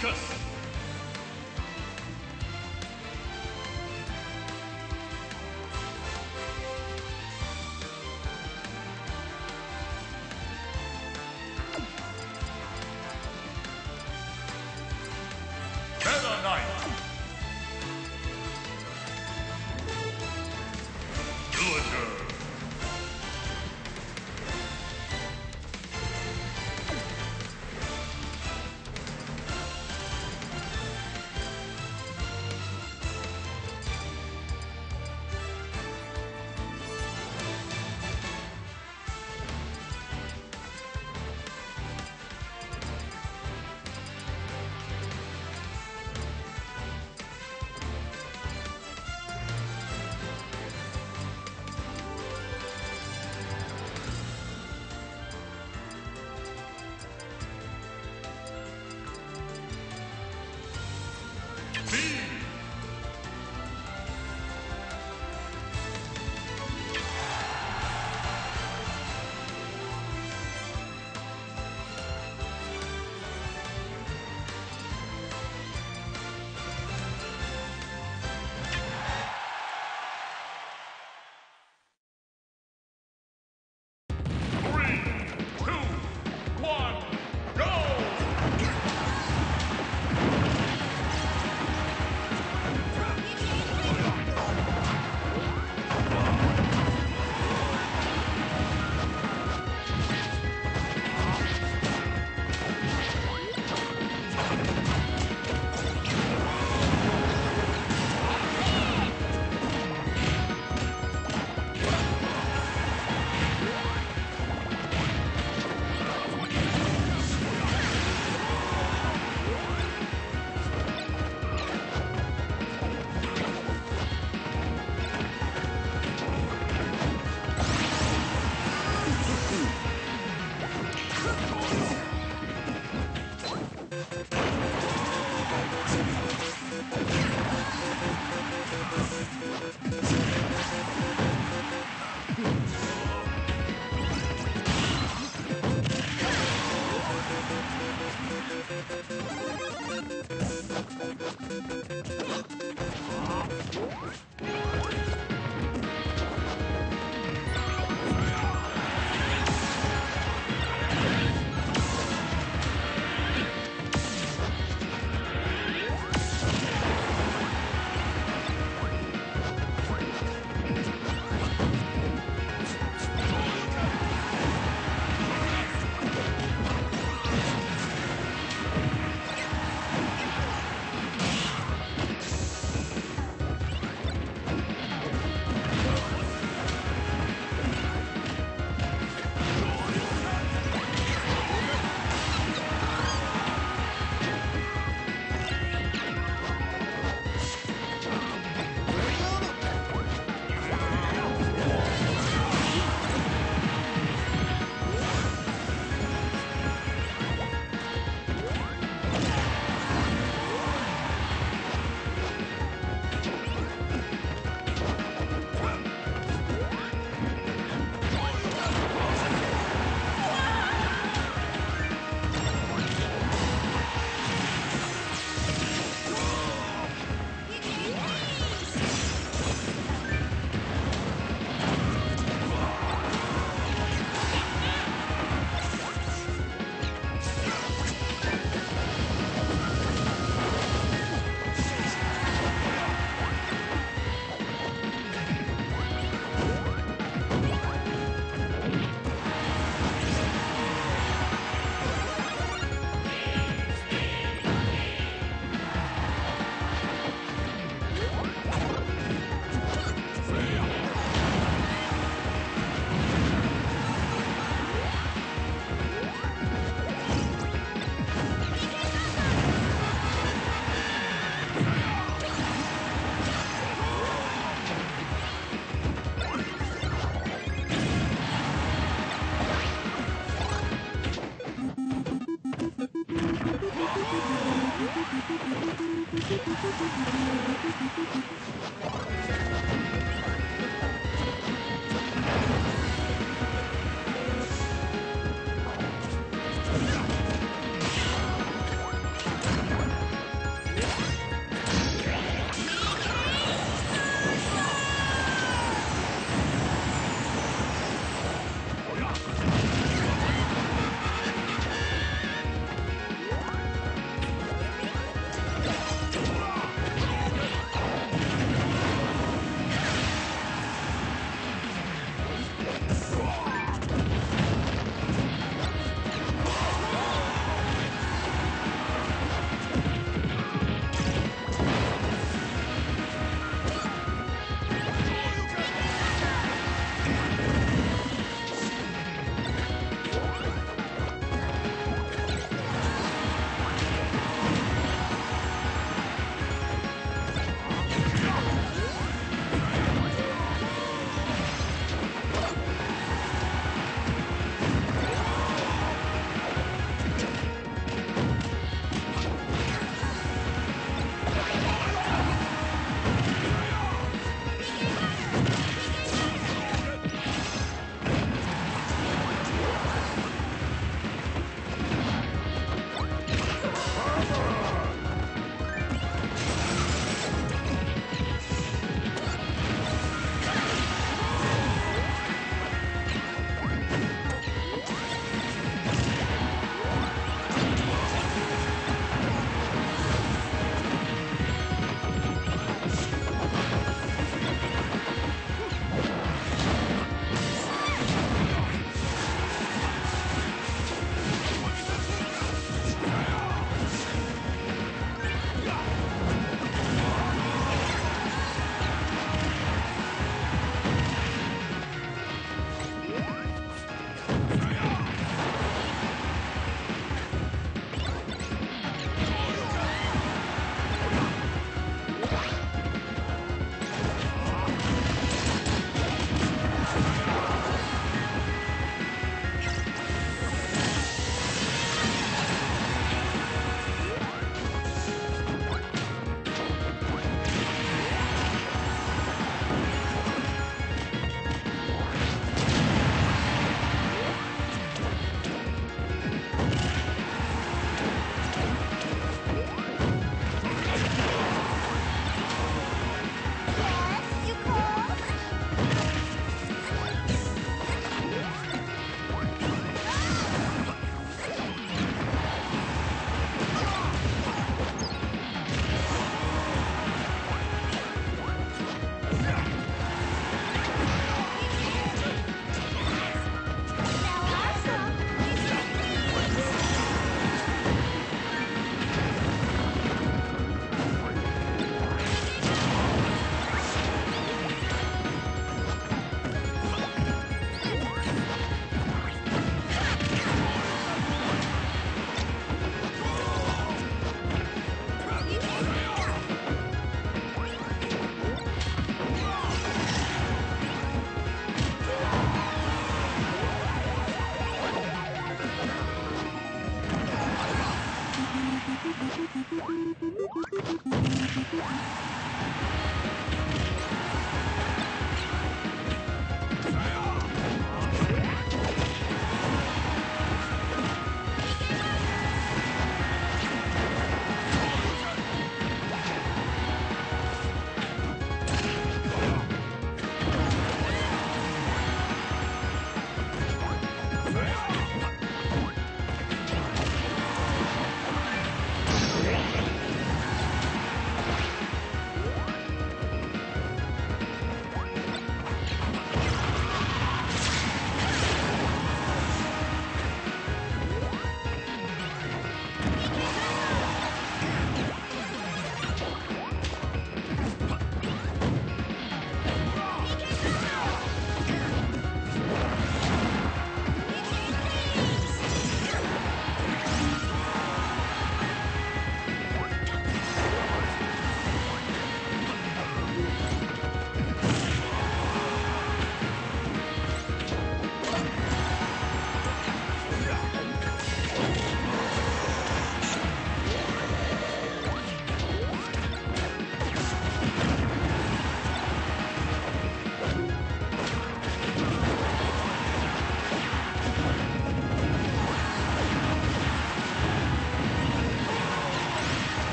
Focus!